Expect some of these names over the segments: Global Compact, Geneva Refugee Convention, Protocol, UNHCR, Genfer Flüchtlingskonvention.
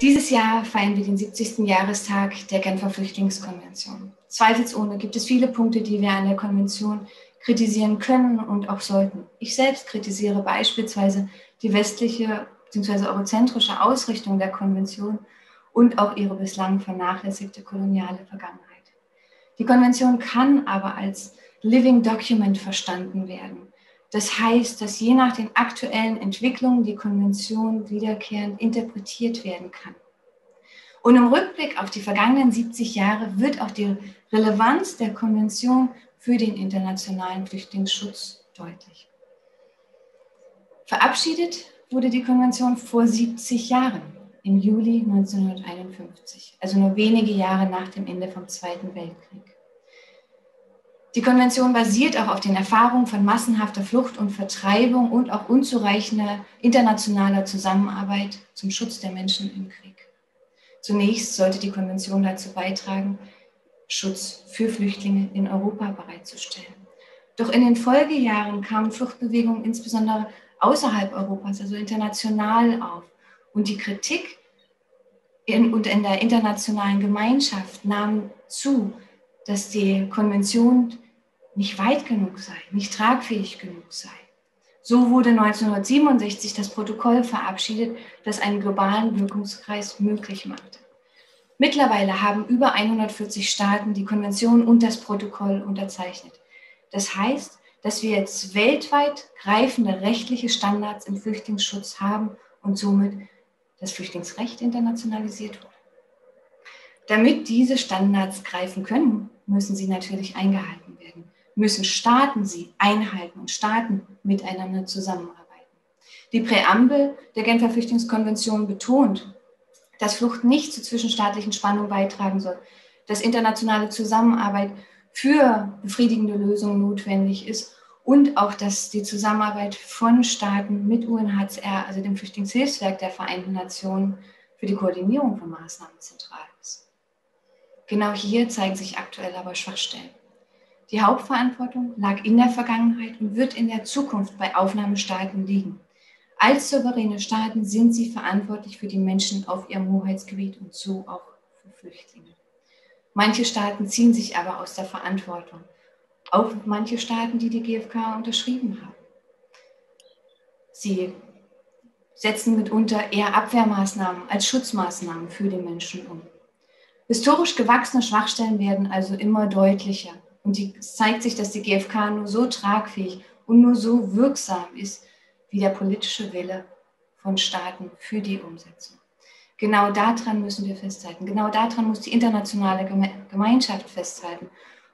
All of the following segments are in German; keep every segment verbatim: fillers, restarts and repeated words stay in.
Dieses Jahr feiern wir den siebzigsten Jahrestag der Genfer Flüchtlingskonvention. Zweifelsohne gibt es viele Punkte, die wir an der Konvention kritisieren können und auch sollten. Ich selbst kritisiere beispielsweise die westliche bzw. eurozentrische Ausrichtung der Konvention und auch ihre bislang vernachlässigte koloniale Vergangenheit. Die Konvention kann aber als Living Document verstanden werden. Das heißt, dass je nach den aktuellen Entwicklungen die Konvention wiederkehrend interpretiert werden kann. Und im Rückblick auf die vergangenen siebzig Jahre wird auch die Relevanz der Konvention für den internationalen Flüchtlingsschutz deutlich. Verabschiedet wurde die Konvention vor siebzig Jahren, im Juli neunzehnhunderteinundfünfzig, also nur wenige Jahre nach dem Ende vom Zweiten Weltkrieg. Die Konvention basiert auch auf den Erfahrungen von massenhafter Flucht und Vertreibung und auch unzureichender internationaler Zusammenarbeit zum Schutz der Menschen im Krieg. Zunächst sollte die Konvention dazu beitragen, Schutz für Flüchtlinge in Europa bereitzustellen. Doch in den Folgejahren kamen Fluchtbewegungen insbesondere außerhalb Europas, also international, auf. Und die Kritik in, und in der internationalen Gemeinschaft nahm zu, dass die Konvention nicht weit genug sei, nicht tragfähig genug sei. So wurde neunzehnhundertsiebenundsechzig das Protokoll verabschiedet, das einen globalen Wirkungskreis möglich machte. Mittlerweile haben über hundertvierzig Staaten die Konvention und das Protokoll unterzeichnet. Das heißt, dass wir jetzt weltweit greifende rechtliche Standards im Flüchtlingsschutz haben und somit das Flüchtlingsrecht internationalisiert wurde. Damit diese Standards greifen können, müssen sie natürlich eingehalten werden, müssen Staaten sie einhalten und Staaten miteinander zusammenarbeiten. Die Präambel der Genfer Flüchtlingskonvention betont, dass Flucht nicht zu zwischenstaatlichen Spannungen beitragen soll, dass internationale Zusammenarbeit für befriedigende Lösungen notwendig ist und auch, dass die Zusammenarbeit von Staaten mit U N H C R, also dem Flüchtlingshilfswerk der Vereinten Nationen, für die Koordinierung von Maßnahmen zentral ist. Genau hier zeigen sich aktuell aber Schwachstellen. Die Hauptverantwortung lag in der Vergangenheit und wird in der Zukunft bei Aufnahmestaaten liegen. Als souveräne Staaten sind sie verantwortlich für die Menschen auf ihrem Hoheitsgebiet und so auch für Flüchtlinge. Manche Staaten ziehen sich aber aus der Verantwortung. Auch manche Staaten, die die G f K unterschrieben haben. Sie setzen mitunter eher Abwehrmaßnahmen als Schutzmaßnahmen für die Menschen um. Historisch gewachsene Schwachstellen werden also immer deutlicher. Und es zeigt sich, dass die G f K nur so tragfähig und nur so wirksam ist, wie der politische Wille von Staaten für die Umsetzung. Genau daran müssen wir festhalten. Genau daran muss die internationale Gemeinschaft festhalten.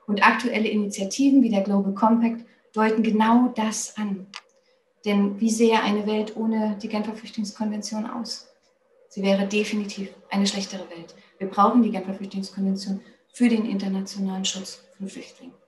Und aktuelle Initiativen wie der Global Compact deuten genau das an. Denn wie sähe eine Welt ohne die Genfer Flüchtlingskonvention aus? Sie wäre definitiv eine schlechtere Welt. Wir brauchen die Genfer Flüchtlingskonvention für den internationalen Schutz von Flüchtlingen.